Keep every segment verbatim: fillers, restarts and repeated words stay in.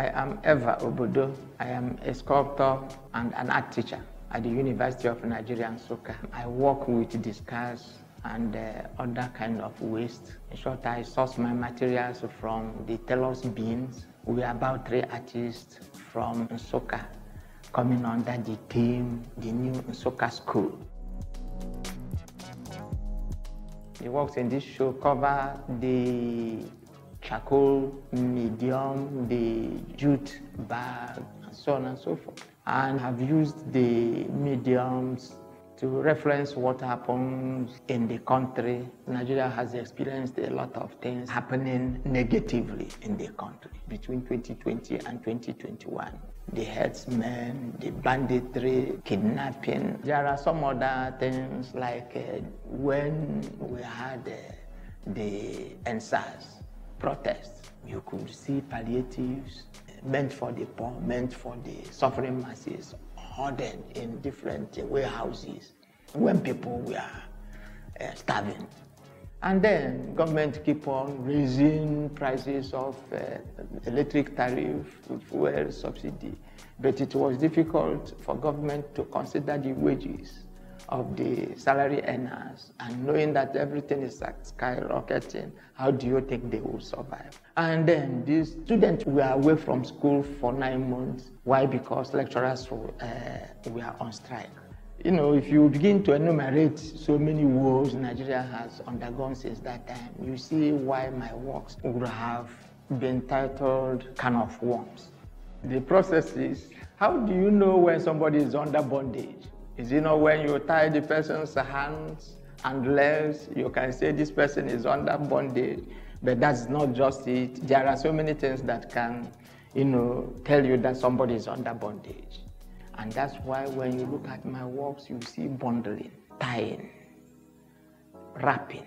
I am Eva Obodo. I am a sculptor and an art teacher at the University of Nigeria, Nsukka. I work with discards and uh, other kind of waste. In short, I source my materials from the tailor's bins. We are about three artists from Nsukka coming under the theme, The New Nsukka School. The works in this show cover the charcoal, medium, the jute bag, and so on and so forth. And have used the mediums to reference what happens in the country. Nigeria has experienced a lot of things happening negatively in the country. Between twenty twenty and twenty twenty-one, the herdsmen, the banditry, kidnapping. There are some other things like uh, when we had uh, the N S A S protests, you could see palliatives meant for the poor, meant for the suffering masses, hoarded in different uh, warehouses when people were uh, starving. And then government keep on raising prices of uh, electric tariff, fuel subsidy. But it was difficult for government to consider the wages of the salary earners, and knowing that everything is skyrocketing, how do you think they will survive? And then these students were away from school for nine months. Why? Because lecturers were, uh, were on strike. You know, if you begin to enumerate so many wars Nigeria has undergone since that time, you see why my works would have been titled Can of Worms. The process is, how do you know when somebody is under bondage? Is it not when you tie the person's hands and legs, you can say this person is under bondage? But that's not just it. There are so many things that can, you know, tell you that somebody is under bondage. And that's why when you look at my works, you see bundling, tying, wrapping,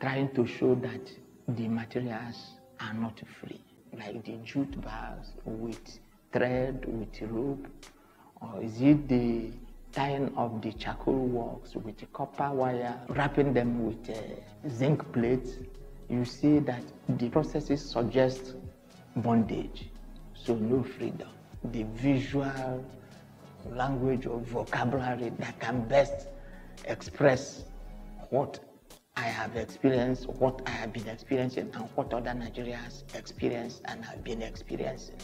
trying to show that the materials are not free, like the jute bags with thread, with rope, or is it the tying of the charcoal works with the copper wire, wrapping them with a zinc plate? You see that the processes suggest bondage, so no freedom. The visual language or vocabulary that can best express what I have experienced, what I have been experiencing, and what other Nigerians experience and have been experiencing.